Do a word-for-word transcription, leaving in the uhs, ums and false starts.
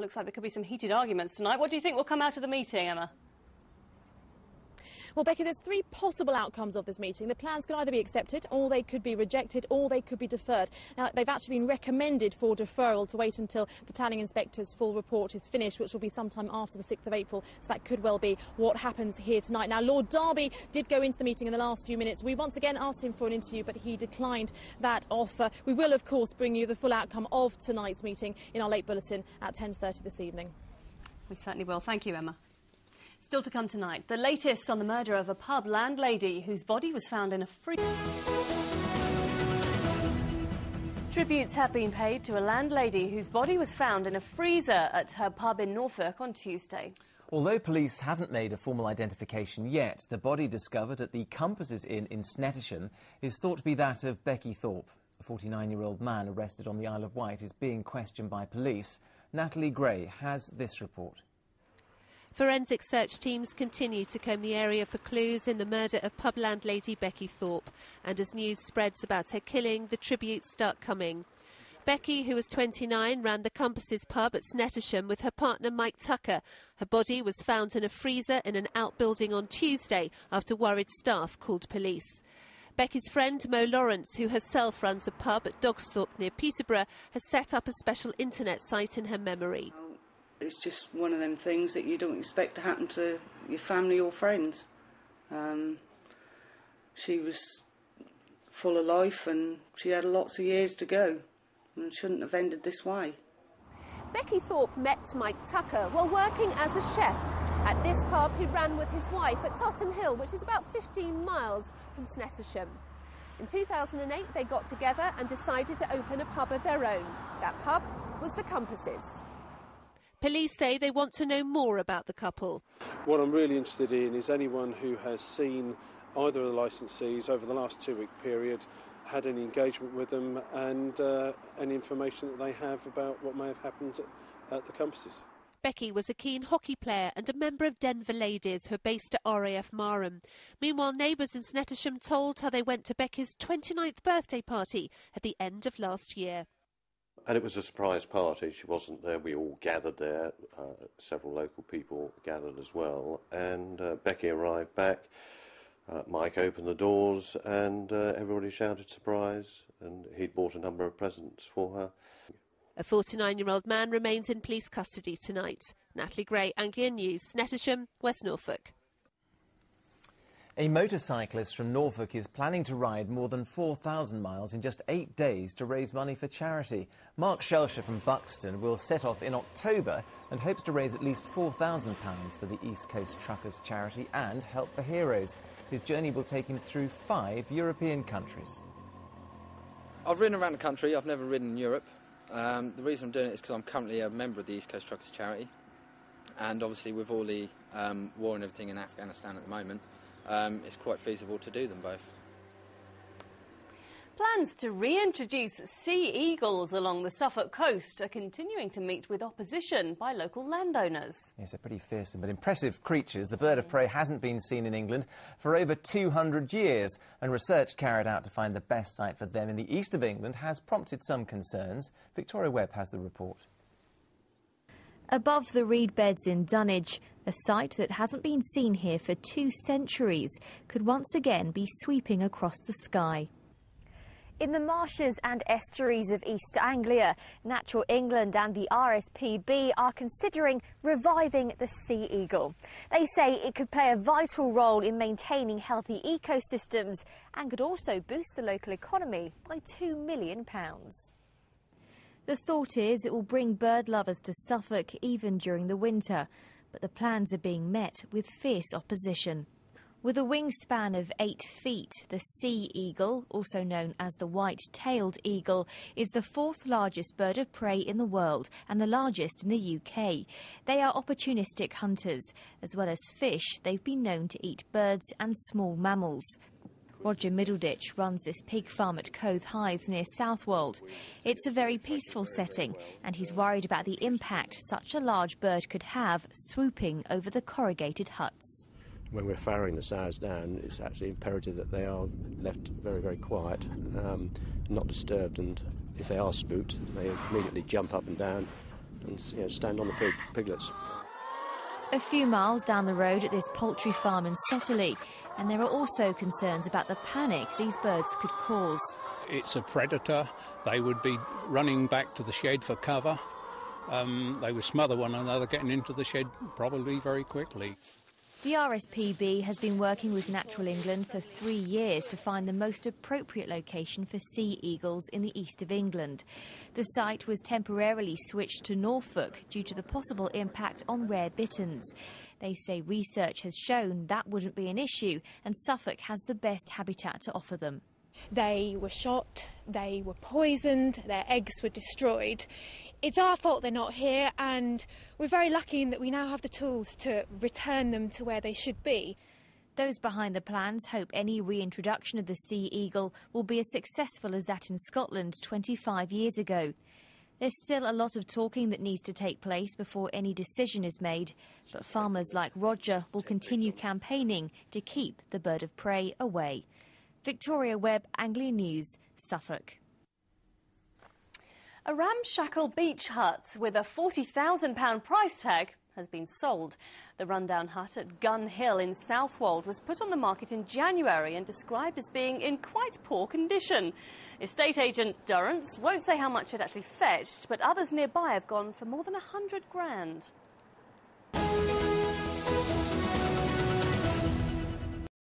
Looks like there could be some heated arguments tonight. What do you think will come out of the meeting, Emma? Well, Becky, there's three possible outcomes of this meeting. The plans could either be accepted, or they could be rejected, or they could be deferred. Now, they've actually been recommended for deferral to wait until the planning inspector's full report is finished, which will be sometime after the sixth of April. So that could well be what happens here tonight. Now, Lord Derby did go into the meeting in the last few minutes. We once again asked him for an interview, but he declined that offer. We will, of course, bring you the full outcome of tonight's meeting in our late bulletin at ten thirty this evening. We certainly will. Thank you, Emma. Still to come tonight, the latest on the murder of a pub landlady whose body was found in a free... Tributes have been paid to a landlady whose body was found in a freezer at her pub in Norfolk on Tuesday. Although police haven't made a formal identification yet, the body discovered at the Compasses Inn in Snettisham is thought to be that of Becky Thorpe. A forty-nine-year-old man arrested on the Isle of Wight is being questioned by police. Natalie Gray has this report. Forensic search teams continue to comb the area for clues in the murder of pub landlady Becky Thorpe, and as news spreads about her killing, the tributes start coming. Becky, who was twenty-nine, ran the Compasses pub at Snettisham with her partner Mike Tucker. Her body was found in a freezer in an outbuilding on Tuesday after worried staff called police. Becky's friend Mo Lawrence, who herself runs a pub at Dogsthorpe near Peterborough, has set up a special internet site in her memory. It's just one of them things that you don't expect to happen to your family or friends. Um, she was full of life and she had lots of years to go and shouldn't have ended this way. Becky Thorpe met Mike Tucker while working as a chef at this pub he ran with his wife at Tottenhill, which is about fifteen miles from Snettisham. In two thousand eight, they got together and decided to open a pub of their own. That pub was the Compasses. Police say they want to know more about the couple. What I'm really interested in is anyone who has seen either of the licensees over the last two-week period, had any engagement with them, and uh, any information that they have about what may have happened at, at the Compasses. Becky was a keen hockey player and a member of Denver Ladies who are based at R A F Marham. Meanwhile, neighbours in Snettisham told how they went to Becky's twenty-ninth birthday party at the end of last year. And it was a surprise party. She wasn't there. We all gathered there. Uh, several local people gathered as well. And uh, Becky arrived back. Uh, Mike opened the doors and uh, everybody shouted surprise. And he'd bought a number of presents for her. A forty-nine-year-old man remains in police custody tonight. Natalie Gray, Anglia News, Snettisham, West Norfolk. A motorcyclist from Norfolk is planning to ride more than four thousand miles in just eight days to raise money for charity. Mark Shelsher from Buxton will set off in October and hopes to raise at least four thousand pounds for the East Coast Truckers Charity and Help for Heroes. His journey will take him through five European countries. I've ridden around the country. I've never ridden in Europe. Um, the reason I'm doing it is because I'm currently a member of the East Coast Truckers Charity. And obviously with all the um, war and everything in Afghanistan at the moment, Um, it's quite feasible to do them both. Plans to reintroduce sea eagles along the Suffolk coast are continuing to meet with opposition by local landowners. Yes, they're pretty fearsome but impressive creatures. The bird of prey hasn't been seen in England for over two hundred years, and research carried out to find the best site for them in the east of England has prompted some concerns. Victoria Webb has the report. Above the reed beds in Dunwich, a site that hasn't been seen here for two centuries could once again be sweeping across the sky. In the marshes and estuaries of East Anglia, Natural England and the R S P B are considering reviving the sea eagle. They say it could play a vital role in maintaining healthy ecosystems and could also boost the local economy by two million pounds. The thought is it will bring bird lovers to Suffolk even during the winter, but the plans are being met with fierce opposition. With a wingspan of eight feet, the sea eagle, also known as the white-tailed eagle, is the fourth largest bird of prey in the world and the largest in the U K. They are opportunistic hunters. As well as fish, they've been known to eat birds and small mammals. Roger Middleditch runs this pig farm at Cothe Hives near Southwold. It's a very peaceful setting, and he's worried about the impact such a large bird could have swooping over the corrugated huts. When we're farrowing the sows down, it's actually imperative that they are left very, very quiet, um, not disturbed, and if they are spooked, they immediately jump up and down and, you know, stand on the pig, piglets. A few miles down the road at this poultry farm in Sotterley, and there are also concerns about the panic these birds could cause. It's a predator. They would be running back to the shed for cover. Um, they would smother one another, getting into the shed probably very quickly. The R S P B has been working with Natural England for three years to find the most appropriate location for sea eagles in the east of England. The site was temporarily switched to Norfolk due to the possible impact on rare bitterns. They say research has shown that wouldn't be an issue, and Suffolk has the best habitat to offer them. They were shot, they were poisoned, their eggs were destroyed. It's our fault they're not here, and we're very lucky in that we now have the tools to return them to where they should be. Those behind the plans hope any reintroduction of the sea eagle will be as successful as that in Scotland twenty-five years ago. There's still a lot of talking that needs to take place before any decision is made, but farmers like Roger will continue campaigning to keep the bird of prey away. Victoria Webb, Anglia News, Suffolk. A ramshackle beach hut with a forty thousand pound price tag has been sold. The rundown hut at Gun Hill in Southwold was put on the market in January and described as being in quite poor condition. Estate agent Durrance won't say how much it actually fetched, but others nearby have gone for more than a hundred grand.